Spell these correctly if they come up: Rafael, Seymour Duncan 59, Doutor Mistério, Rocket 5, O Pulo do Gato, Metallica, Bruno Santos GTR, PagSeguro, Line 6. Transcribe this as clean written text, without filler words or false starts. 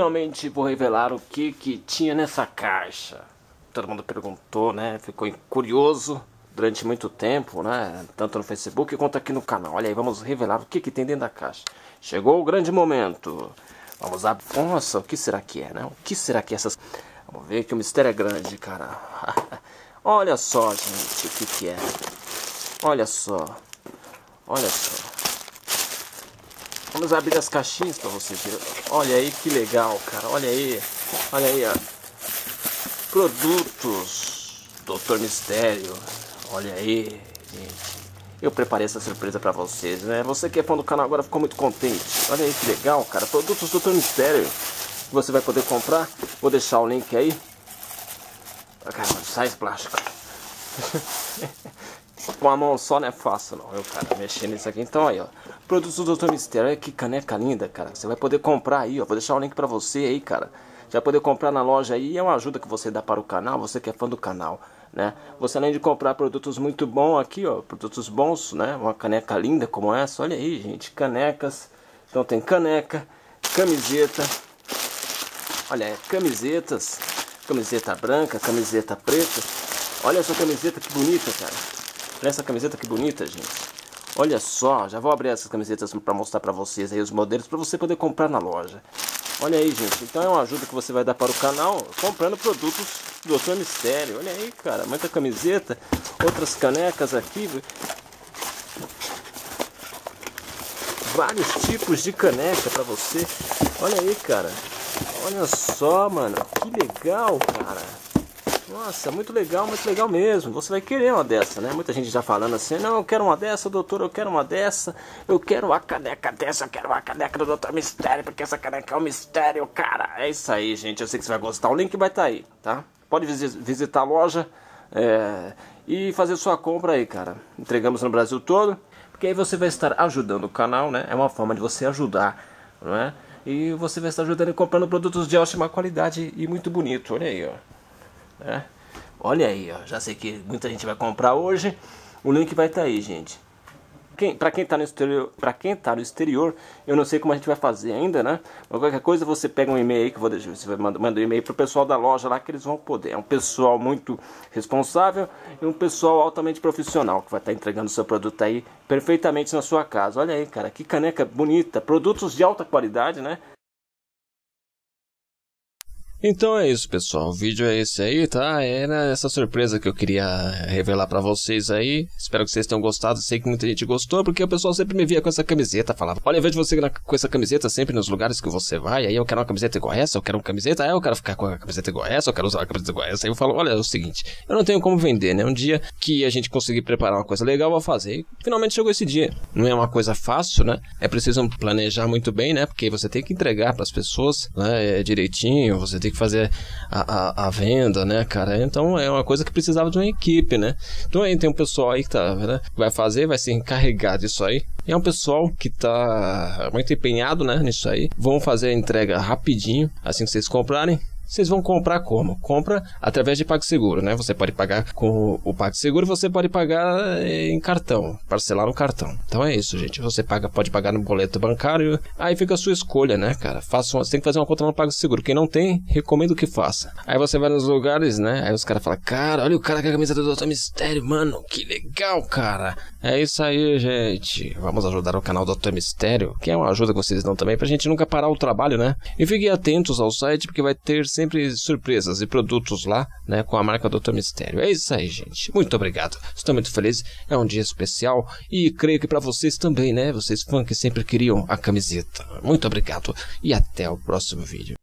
finalmente vou revelar o que tinha nessa caixa. Todo mundo perguntou, né? Ficou curioso durante muito tempo, né? Tanto no Facebook quanto aqui no canal. Olha aí, vamos revelar o que tem dentro da caixa. Chegou o grande momento. Vamos abrir. Nossa, o que será que é, né? O que será que é essas... Vamos ver que o mistério é grande, cara. Olha só, gente, o que é. Olha só. Olha só. Vamos abrir as caixinhas pra vocês verem. Olha aí que legal, cara. Olha aí. Olha aí, ó. Produtos Doutor Mistério. Olha aí, gente. Eu preparei essa surpresa pra vocês, né? Você que é fã do canal agora ficou muito contente. Olha aí que legal, cara. Produtos Doutor Mistério. Você vai poder comprar. Vou deixar o link aí. Caramba, sai esse plástico. Com a mão só não é fácil, não. Eu, cara, mexendo nisso aqui. Então, aí, ó. Produtos do Doutor Mistério. Olha que caneca linda, cara. Você vai poder comprar aí, ó. Vou deixar o link pra você aí, cara. Já vai poder comprar na loja aí. É uma ajuda que você dá para o canal. Você que é fã do canal, né? Você, além de comprar produtos muito bons aqui, ó. Produtos bons, né? Uma caneca linda como essa. Olha aí, gente. Canecas. Então, tem caneca, camiseta. Olha aí, camisetas. Camiseta branca, camiseta preta. Olha essa camiseta que bonita, cara. Olha essa camiseta que bonita, gente. Olha só, já vou abrir essas camisetas para mostrar para vocês aí os modelos para você poder comprar na loja. Olha aí, gente. Então é uma ajuda que você vai dar para o canal comprando produtos do Doutor Mistério. Olha aí, cara. Muita camiseta, outras canecas aqui. Vários tipos de caneca para você. Olha aí, cara. Olha só, mano. Que legal, cara. Nossa, muito legal mesmo. Você vai querer uma dessa, né? Muita gente já falando assim, não, eu quero uma dessa, doutor, eu quero uma dessa. Eu quero a caneca dessa, eu quero a caneca do Doutor Mistério, porque essa caneca é um mistério, cara. É isso aí, gente, eu sei que você vai gostar. O link vai estar aí, tá? Pode visitar a loja e fazer sua compra aí, cara. Entregamos no Brasil todo, porque aí você vai estar ajudando o canal, né? É uma forma de você ajudar, não é? E você vai estar ajudando e comprando produtos de ótima qualidade e muito bonito. Olha aí, ó. É. Olha aí, ó. Já sei que muita gente vai comprar hoje. O link vai estar aí, gente. Pra quem tá no exterior, eu não sei como a gente vai fazer ainda, né? Mas qualquer coisa você pega um e-mail aí que eu vou deixar, você manda um e-mail pro pessoal da loja lá que eles vão poder. É um pessoal muito responsável e um pessoal altamente profissional que vai estar entregando o seu produto aí perfeitamente na sua casa. Olha aí, cara, que caneca bonita, produtos de alta qualidade, né? Então é isso, pessoal, o vídeo é esse aí, tá? Era essa surpresa que eu queria revelar pra vocês aí. Espero que vocês tenham gostado, sei que muita gente gostou, porque o pessoal sempre me via com essa camiseta, falava, olha, eu vejo você com essa camiseta sempre nos lugares que você vai, aí eu quero uma camiseta igual essa, eu quero uma camiseta, aí eu quero ficar com a camiseta igual essa, eu quero usar uma camiseta igual essa, aí eu falo, olha, é o seguinte, eu não tenho como vender, né? Um dia que a gente conseguir preparar uma coisa legal, eu vou fazer. E finalmente chegou esse dia. Não é uma coisa fácil, né? É preciso planejar muito bem, né? Porque você tem que entregar pras pessoas, né? Direitinho, você tem que fazer a venda, né, cara? Então é uma coisa que precisava de uma equipe, né? Então aí tem um pessoal aí que tá, né, vai fazer, vai se encarregar disso aí. E é um pessoal que tá muito empenhado, né, nisso aí. Vão fazer a entrega rapidinho, assim que vocês comprarem. Vocês vão comprar como? Compra através de PagSeguro, né? Você pode pagar com o PagSeguro, você pode pagar em cartão, parcelar no cartão. Então é isso, gente. Você paga, pode pagar no boleto bancário, aí fica a sua escolha, né, cara? Você tem que fazer uma conta no PagSeguro. Quem não tem, recomendo que faça. Aí você vai nos lugares, né? Aí os caras falam, cara, olha o cara com a camisa do Doutor Mistério, mano. Que legal, cara. É isso aí, gente. Vamos ajudar o canal Doutor Mistério, que é uma ajuda que vocês dão também, pra gente nunca parar o trabalho, né? E fiquem atentos ao site, porque vai ter sempre surpresas e produtos lá, né, com a marca Doutor Mistério. É isso aí, gente. Muito obrigado. Estou muito feliz. É um dia especial e creio que para vocês também, né? Vocês fãs que sempre queriam a camiseta. Muito obrigado e até o próximo vídeo.